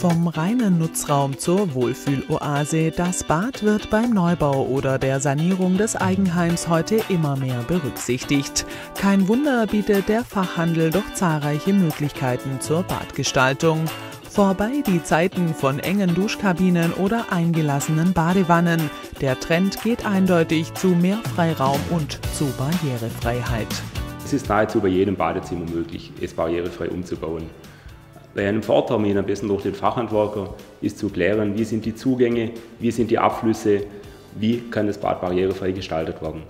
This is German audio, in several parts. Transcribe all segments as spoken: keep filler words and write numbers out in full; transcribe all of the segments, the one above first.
Vom reinen Nutzraum zur Wohlfühloase, das Bad wird beim Neubau oder der Sanierung des Eigenheims heute immer mehr berücksichtigt. Kein Wunder bietet der Fachhandel doch zahlreiche Möglichkeiten zur Badgestaltung. Vorbei die Zeiten von engen Duschkabinen oder eingelassenen Badewannen. Der Trend geht eindeutig zu mehr Freiraum und zu Barrierefreiheit. Es ist nahezu bei jedem Badezimmer möglich, es barrierefrei umzubauen. Bei einem Vortermin, am besten durch den Fachhandwerker, ist zu klären, wie sind die Zugänge, wie sind die Abflüsse, wie kann das Bad barrierefrei gestaltet werden.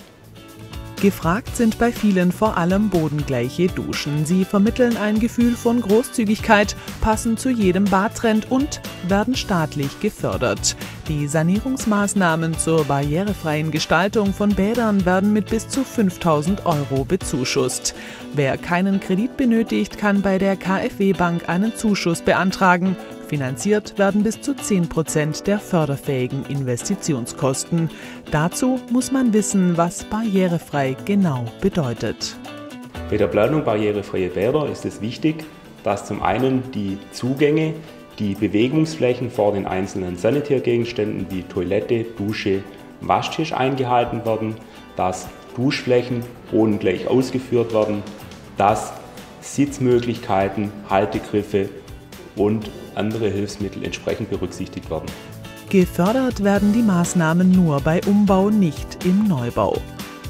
Gefragt sind bei vielen vor allem bodengleiche Duschen. Sie vermitteln ein Gefühl von Großzügigkeit, passen zu jedem Badtrend und werden staatlich gefördert. Die Sanierungsmaßnahmen zur barrierefreien Gestaltung von Bädern werden mit bis zu fünftausend Euro bezuschusst. Wer keinen Kredit benötigt, kann bei der K f W-Bank einen Zuschuss beantragen. Finanziert werden bis zu zehn Prozent der förderfähigen Investitionskosten. Dazu muss man wissen, was barrierefrei genau bedeutet. Bei der Planung barrierefreier Bäder ist es wichtig, dass zum einen die Zugänge, die Bewegungsflächen vor den einzelnen Sanitärgegenständen wie Toilette, Dusche, Waschtisch eingehalten werden, dass Duschflächen bodengleich ausgeführt werden, dass Sitzmöglichkeiten, Haltegriffe und andere Hilfsmittel entsprechend berücksichtigt werden. Gefördert werden die Maßnahmen nur bei Umbau, nicht im Neubau.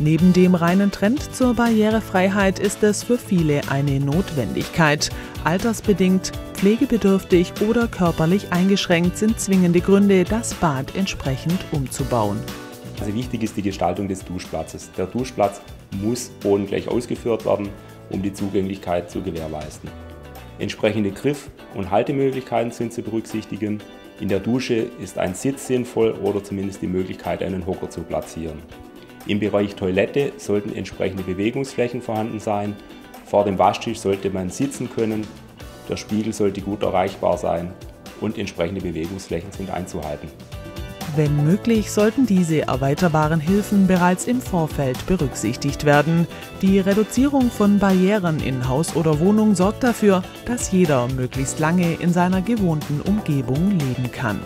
Neben dem reinen Trend zur Barrierefreiheit ist es für viele eine Notwendigkeit. Altersbedingt, pflegebedürftig oder körperlich eingeschränkt sind zwingende Gründe, das Bad entsprechend umzubauen. Also wichtig ist die Gestaltung des Duschplatzes. Der Duschplatz muss bodengleich ausgeführt werden, um die Zugänglichkeit zu gewährleisten. Entsprechende Griff- und Haltemöglichkeiten sind zu berücksichtigen. In der Dusche ist ein Sitz sinnvoll oder zumindest die Möglichkeit, einen Hocker zu platzieren. Im Bereich Toilette sollten entsprechende Bewegungsflächen vorhanden sein. Vor dem Waschtisch sollte man sitzen können. Der Spiegel sollte gut erreichbar sein und entsprechende Bewegungsflächen sind einzuhalten. Wenn möglich, sollten diese erweiterbaren Hilfen bereits im Vorfeld berücksichtigt werden. Die Reduzierung von Barrieren in Haus oder Wohnung sorgt dafür, dass jeder möglichst lange in seiner gewohnten Umgebung leben kann.